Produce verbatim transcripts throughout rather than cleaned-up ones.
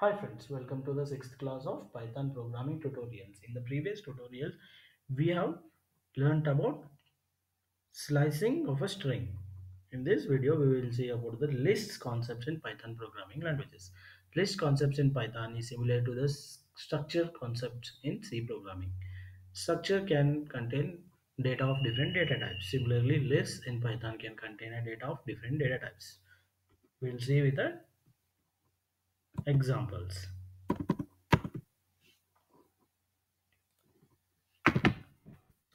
Hi friends, welcome to the sixth class of Python programming tutorials. In the previous tutorials, we have learnt about slicing of a string. In this video, we will see about the lists concepts in Python programming languages. List concepts in Python is similar to the structure concepts in C programming. Structure can contain data of different data types. Similarly, lists in Python can contain a data of different data types. We will see with a examples.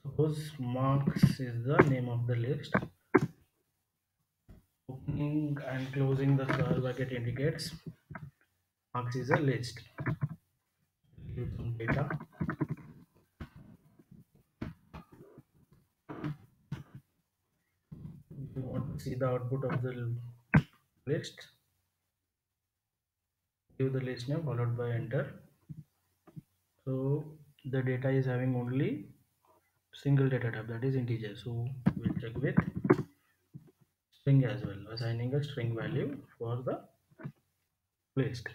Suppose marks is the name of the list. Opening and closing the curly bracket indicates marks is a list. Give some data. You want to see the output of the list. Give the list name followed by enter. So the data is having only single data type, that is integer, so we'll check with string as well, assigning a string value for the list.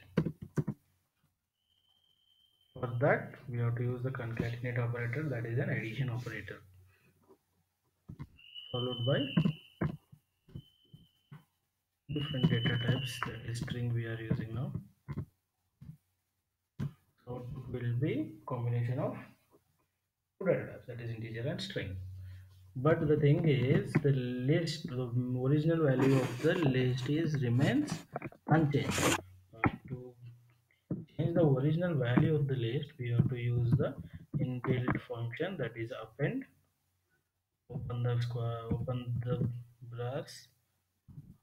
For that we have to use the concatenate operator, that is an addition operator, followed by different data types, that is string we are using now. Output will be combination of two data types, that is integer and string. But the thing is, the list, the original value of the list is remains unchanged. Uh, to change the original value of the list, we have to use the inbuilt function, that is append. Open the square, open the brace,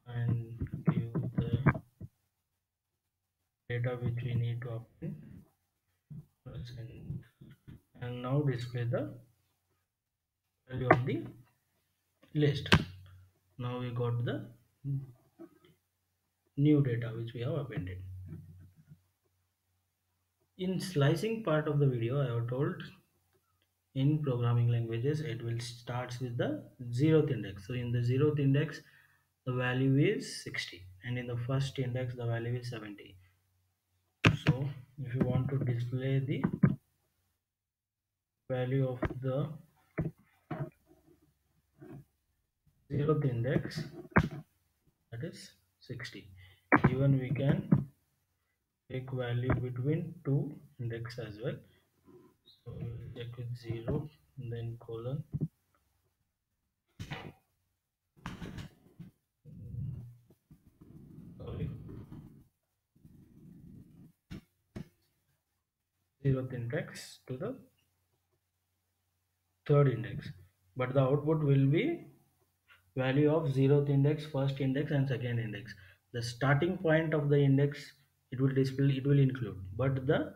and give the data which we need to append. And now display the value of the list. Now we got the new data which we have appended. In slicing part of the video, I have told in programming languages it will starts with the zeroth index. So in the zeroth index the value is sixty, and in the first index the value is seventy. So if you want to display the value of the zeroth index, that is sixty, even we can take value between two index as well. So we will check with zero and then colon, zeroth index to the third index, but the output will be value of zeroth index, first index and second index. The starting point of the index it will display, it will include, but the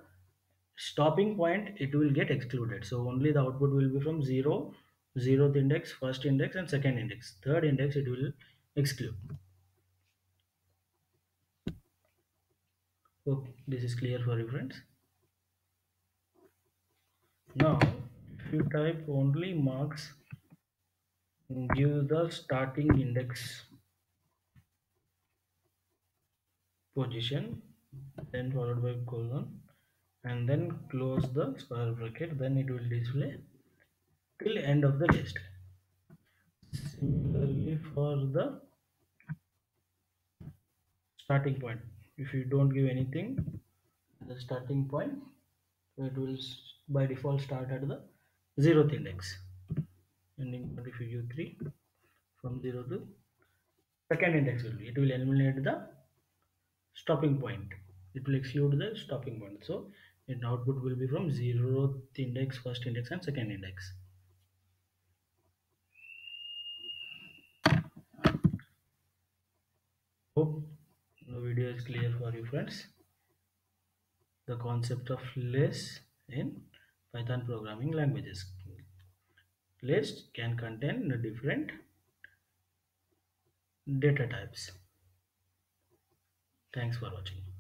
stopping point it will get excluded. So only the output will be from zero, zeroth index, first index and second index. Third index it will exclude. Okay, this is clear for you friends. Now if you type only marks, give the starting index position, then followed by colon, and then close the square bracket, then it will display till end of the list. Similarly for the starting point, if you don't give anything the starting point, it will by default start at the zeroth index, ending if you give three, from zero to second index will be, it will eliminate the stopping point, it will exclude the stopping point. So its output will be from zeroth index, first index and second index. Hope the video is clear for you friends. The concept of lists in Python programming languages. Lists can contain the different data types. Thanks for watching.